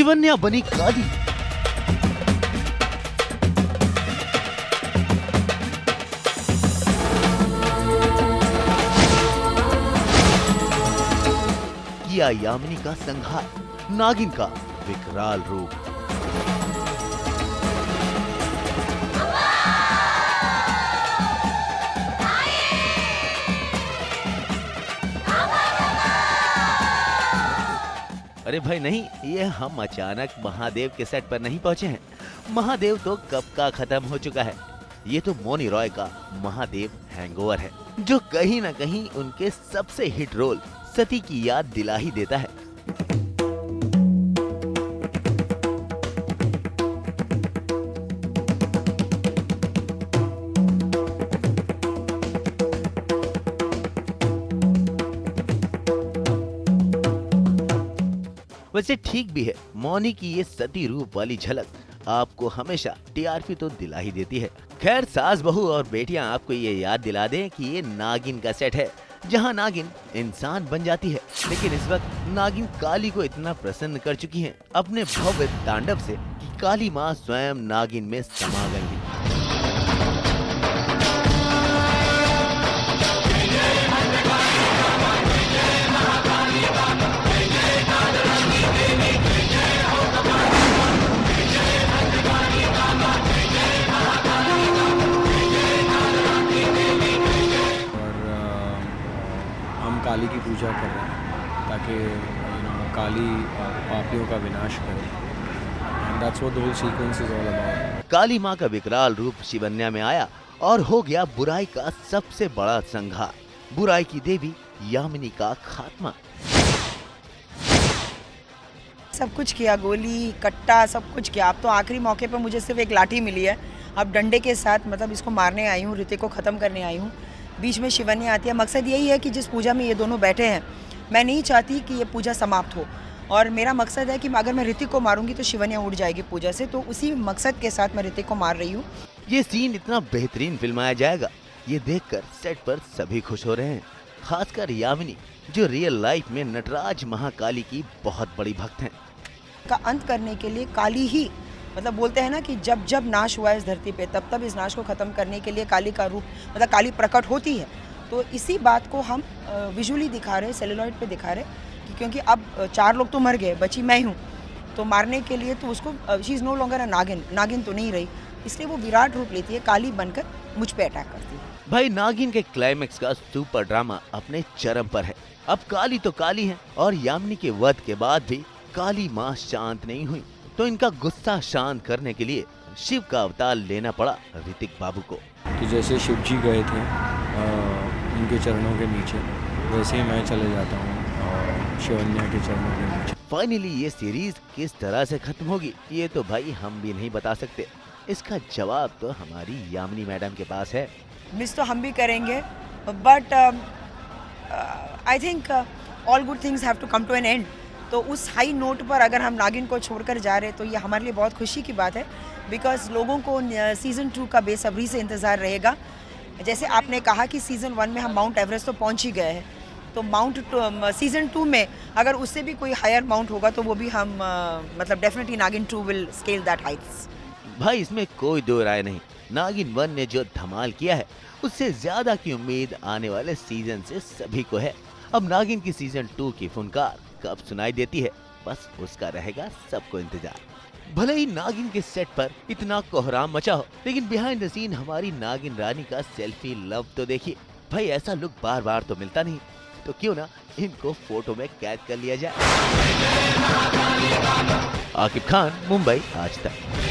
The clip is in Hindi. शिवन्या बनी काली। किया यामिनी का संहार, नागिन का विकराल रूप। अरे भाई नहीं, ये हम अचानक महादेव के सेट पर नहीं पहुंचे हैं। महादेव तो कब का खत्म हो चुका है। ये तो मौनी रॉय का महादेव हैंगओवर है, जो कहीं ना कहीं उनके सबसे हिट रोल सती की याद दिला ही देता है। वैसे ठीक भी है, मौनी की ये सती रूप वाली झलक आपको हमेशा टीआरपी तो दिला ही देती है। खैर, सास बहू और बेटियां आपको ये याद दिला दें कि ये नागिन का सेट है, जहां नागिन इंसान बन जाती है। लेकिन इस वक्त नागिन काली को इतना प्रसन्न कर चुकी हैं अपने भव्य तांडव से कि काली माँ स्वयं नागिन में समा गई। काली की पूजा कर रहे हैं ताकि काली पापियों का विनाश करे। And that's what the whole sequence is all about. काली माँ का विकराल रूप शिवन्या में आया और हो गया बुराई का सबसे बड़ा संघार, बुराई की देवी यामिनी का खात्मा। सब कुछ किया, गोली कट्टा सब कुछ किया। अब तो आखिरी मौके पर मुझे सिर्फ एक लाठी मिली है। अब डंडे के साथ मतलब इसको मारने आई हूँ, रितिक को खत्म करने आई हूँ। बीच में शिवन्या आती है। मकसद यही है कि जिस पूजा में ये दोनों बैठे हैं, मैं नहीं चाहती कि ये पूजा समाप्त हो। और मेरा मकसद है कि अगर मैं रितिक को मारूंगी तो शिवन्या उठ जाएगी पूजा से, तो उसी मकसद के साथ मैं रितिक को मार रही हूँ। ये सीन इतना बेहतरीन फिल्माया जाएगा, ये देखकर सेट पर सभी खुश हो रहे हैं, खासकर यामिनी, जो रियल लाइफ में नटराज महाकाली की बहुत बड़ी भक्त है। का अंत करने के लिए काली ही, मतलब बोलते हैं ना कि जब जब नाश हुआ इस धरती पे, तब तब इस नाश को ख़त्म करने के लिए काली का रूप, मतलब काली प्रकट होती है। तो इसी बात को हम विजुअली दिखा रहे, सेलुलॉइड पे दिखा रहे कि क्योंकि अब 4 लोग तो मर गए, बची मैं हूँ। तो मारने के लिए तो उसको, she is no longer a नागिन, नागिन तो नहीं रही, इसलिए वो विराट रूप लेती है, काली बनकर मुझ पर अटैक करती है। भाई, नागिन के क्लाइमेक्स का सुपर ड्रामा अपने चरम पर है। अब काली तो काली है और यामिनी के वध के बाद भी काली माँ शांत नहीं हुई, तो इनका गुस्सा शांत करने के लिए शिव का अवतार लेना पड़ा ऋतिक बाबू को। तो जैसे शिव जी गए थे उनके चरणों के नीचे, वैसे ही मैं चले जाता हूँ शिवन्या के चरणों के नीचे। फाइनली ये सीरीज किस तरह से खत्म होगी, ये तो भाई हम भी नहीं बता सकते। इसका जवाब तो हमारी यामिनी मैडम के पास है। मिस तो हम भी करेंगे, but I think all good things have to come to an end. तो उस हाई नोट पर अगर हम नागिन को छोड़कर जा रहे तो ये हमारे लिए बहुत खुशी की बात है, बिकॉज लोगों को सीज़न 2 का बेसब्री से इंतज़ार रहेगा। जैसे आपने कहा कि सीज़न 1 में हम माउंट एवरेस्ट तो पहुंच ही गए हैं, तो सीज़न 2 में अगर उससे भी कोई हायर माउंट होगा तो वो भी हम मतलब डेफिनेटली नागिन 2 विल स्केल दैट हाइट्स। भाई, इसमें कोई दो राय नहीं, नागिन 1 ने जो धमाल किया है उससे ज़्यादा की उम्मीद आने वाले सीज़न से सभी को है। अब नागिन की सीज़न 2 की फुनकार कब सुनाई देती है, बस उसका रहेगा सबको इंतजार। भले ही नागिन के सेट पर इतना कोहराम मचा हो, लेकिन बिहाइंड द सीन हमारी नागिन रानी का सेल्फी लव तो देखिए। भाई, ऐसा लुक बार बार तो मिलता नहीं, तो क्यों ना इनको फोटो में कैद कर लिया जाए। आकिब खान, मुंबई आज तक।